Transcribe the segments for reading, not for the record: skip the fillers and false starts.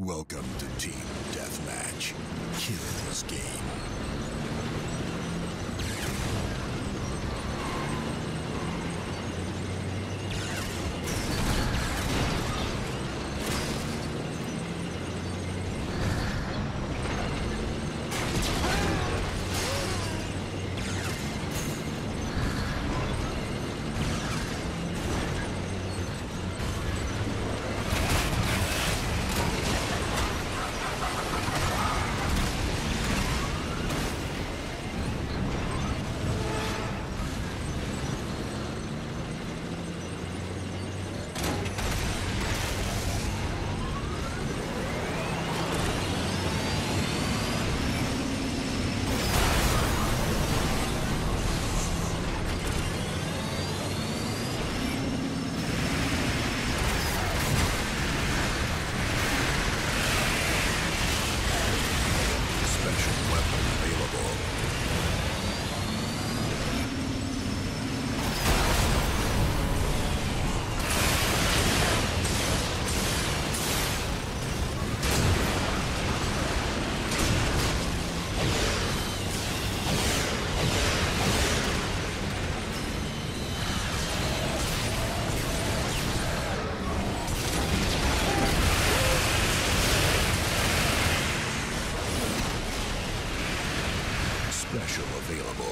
Welcome to Team Deathmatch. Kill this game. Special available.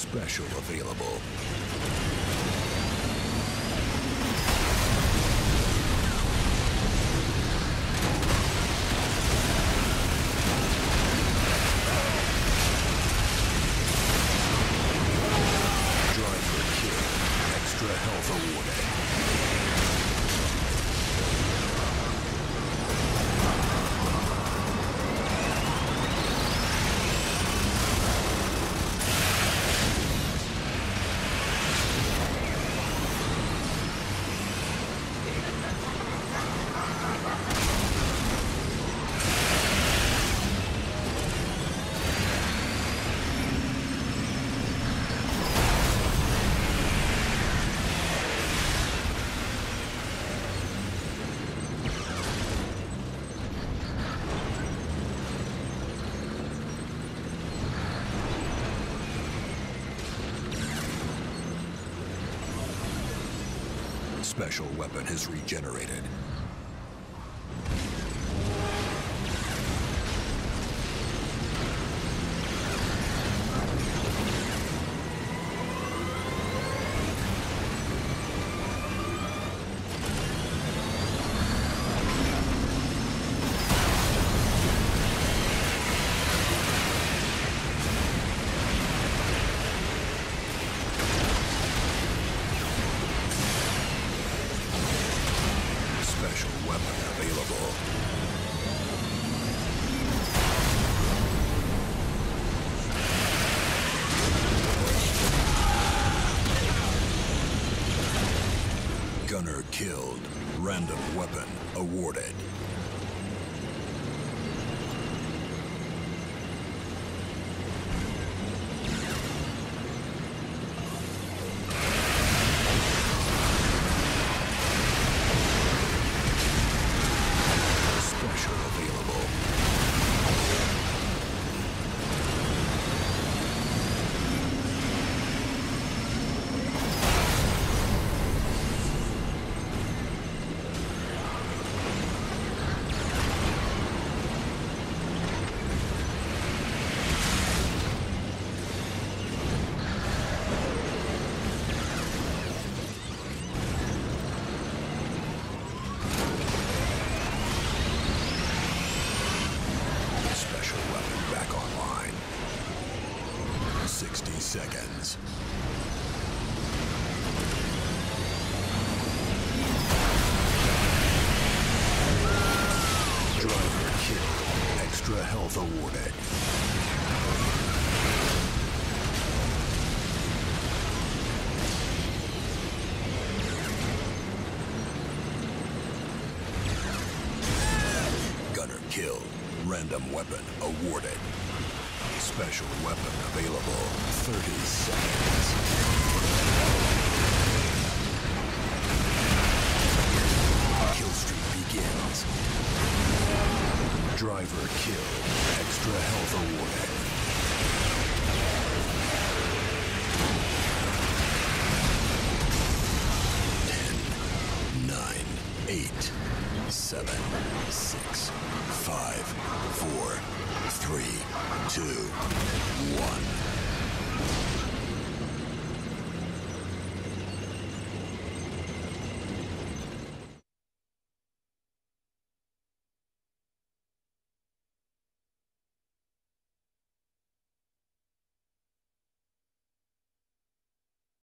special available. Driver kill, extra health awarded. Special weapon has regenerated. Gunner killed. Random weapon awarded. Seconds. Driver killed. Extra health awarded. Gunner killed. Random weapon awarded. Special weapon available. 30 seconds. Kill streak begins. Driver killed. Extra health awarded. Seven, six, five, four, three, two, one.